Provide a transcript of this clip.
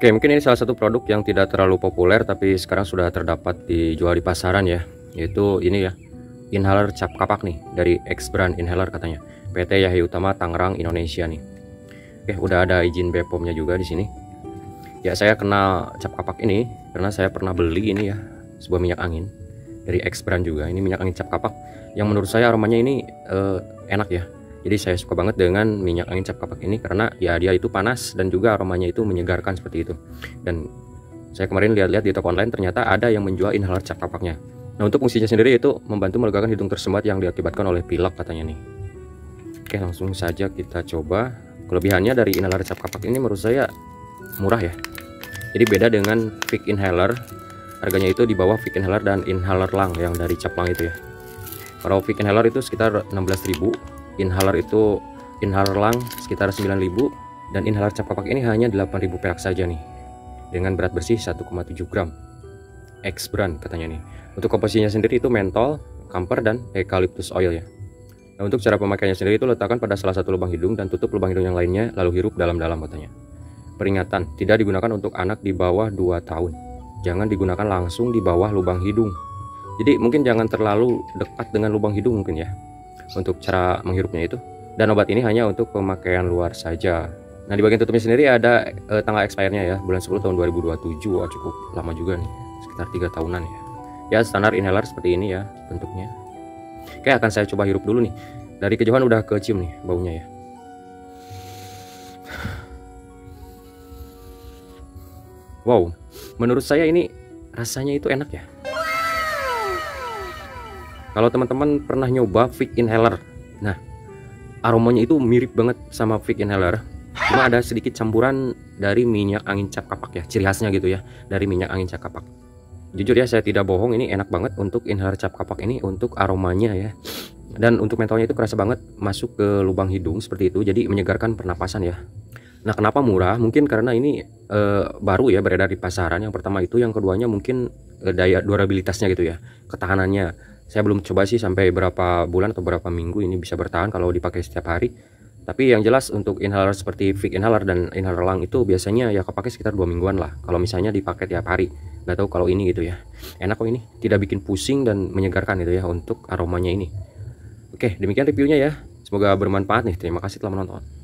Oke, mungkin ini salah satu produk yang tidak terlalu populer tapi sekarang sudah terdapat dijual di pasaran ya, yaitu ini ya, inhaler cap kapak nih dari Axe Brand Inhaler katanya, PT Yahya Utama Tangerang Indonesia nih. Oke, udah ada izin BPOM-nya juga di sini. Ya, saya kenal cap kapak ini karena saya pernah beli ini ya, sebuah minyak angin dari Axe Brand juga. Ini minyak angin cap kapak yang menurut saya aromanya ini enak ya. Jadi saya suka banget dengan minyak angin cap kapak ini karena ya dia itu panas dan juga aromanya itu menyegarkan seperti itu. Dan saya kemarin lihat-lihat di toko online ternyata ada yang menjual inhaler cap kapaknya. Nah, untuk fungsinya sendiri itu membantu melegakan hidung tersumbat yang diakibatkan oleh pilek katanya nih. Oke, langsung saja kita coba. Kelebihannya dari inhaler cap kapak ini menurut saya murah ya. Jadi beda dengan Vicks Inhaler. Harganya itu di bawah Vicks Inhaler dan Inhaler Lang yang dari cap lang itu ya. Kalau Vicks Inhaler itu sekitar 16.000. Inhaler lang sekitar 9.000 dan inhaler cap kapak ini hanya 8.000 perak saja nih, dengan berat bersih 1,7 gram. Axe Brand katanya nih. Untuk komposisinya sendiri itu mentol, kamper dan eukaliptus oil ya. Nah, untuk cara pemakaiannya sendiri itu letakkan pada salah satu lubang hidung dan tutup lubang hidung yang lainnya lalu hirup dalam-dalam katanya. Peringatan, tidak digunakan untuk anak di bawah 2 tahun. Jangan digunakan langsung di bawah lubang hidung. Jadi mungkin jangan terlalu dekat dengan lubang hidung mungkin ya, untuk cara menghirupnya itu. Dan obat ini hanya untuk pemakaian luar saja. Nah, di bagian tutupnya sendiri ada tanggal expire-nya ya, bulan 10 tahun 2027. Wah, cukup lama juga nih, sekitar 3 tahunan ya. Ya, standar inhaler seperti ini ya bentuknya. Oke, akan saya coba hirup dulu nih. Dari kejauhan udah kecium nih baunya ya. Wow, menurut saya ini rasanya itu enak ya. Kalau teman-teman pernah nyoba Vicks Inhaler, nah aromanya itu mirip banget sama Vicks Inhaler, cuma ada sedikit campuran dari minyak angin cap kapak ya, ciri khasnya gitu ya, dari minyak angin cap kapak. Jujur ya, saya tidak bohong, ini enak banget untuk inhaler cap kapak ini, untuk aromanya ya, dan untuk mentolnya itu kerasa banget masuk ke lubang hidung seperti itu, jadi menyegarkan pernapasan ya. Nah, kenapa murah? Mungkin karena ini baru ya beredar di pasaran, yang pertama itu, yang keduanya mungkin daya durabilitasnya gitu ya, ketahanannya. Saya belum coba sih sampai berapa bulan atau berapa minggu ini bisa bertahan kalau dipakai setiap hari. Tapi yang jelas untuk inhaler seperti Vicks Inhaler dan Inhaler Lang itu biasanya ya kepakai sekitar 2 mingguan lah. Kalau misalnya dipakai tiap hari. Nggak tahu kalau ini gitu ya. Enak kok ini. Tidak bikin pusing dan menyegarkan gitu ya untuk aromanya ini. Oke, demikian reviewnya ya. Semoga bermanfaat nih. Terima kasih telah menonton.